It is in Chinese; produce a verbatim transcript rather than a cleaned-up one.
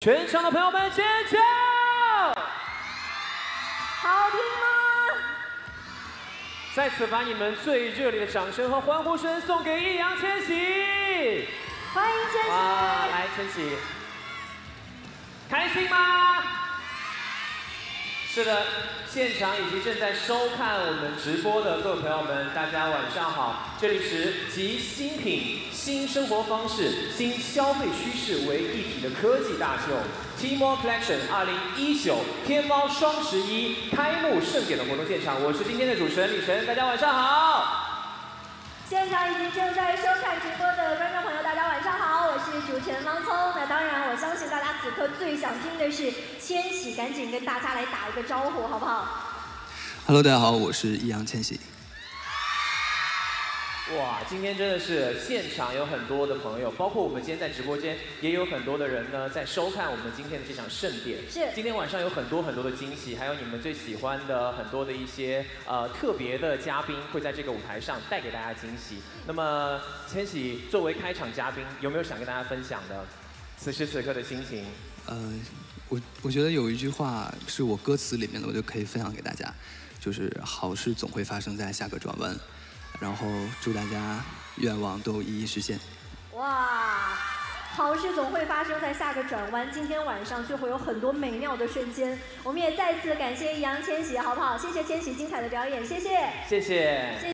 全场的朋友们，尖叫！好听吗？再次把你们最热烈的掌声和欢呼声送给易烊千玺！欢迎千玺！啊，来千玺，开心吗？是的，现场以及正在收看我们直播的各位朋友们，大家晚上好！这里是集新品、新生活方式、新消费趋势为一体的科技大秀 Tmall Collection 二零一九天猫双十一开幕盛典的活动现场，我是今天的主持人李晨，大家晚上好！现场以及正在收看直播的观众朋友，大家晚上好，我是主持人王聪。那当然，我相信大家此刻最想听的是千玺，赶紧跟大家来打一个招呼，好不好 ？Hello， 大家好，我是易烊千玺。 哇，今天真的是现场有很多的朋友，包括我们今天在直播间也有很多的人呢，在收看我们今天的这场盛典。是，今天晚上有很多很多的惊喜，还有你们最喜欢的很多的一些呃特别的嘉宾会在这个舞台上带给大家惊喜。那么，千玺作为开场嘉宾，有没有想跟大家分享的此时此刻的心情？呃，我我觉得有一句话是我歌词里面的，我就可以分享给大家，就是好事总会发生在下个转弯。 然后祝大家愿望都一一实现。哇，好事总会发生在下个转弯，今天晚上就会有很多美妙的瞬间。我们也再次感谢易烊千玺，好不好？谢谢千玺精彩的表演，谢谢，谢谢。谢谢。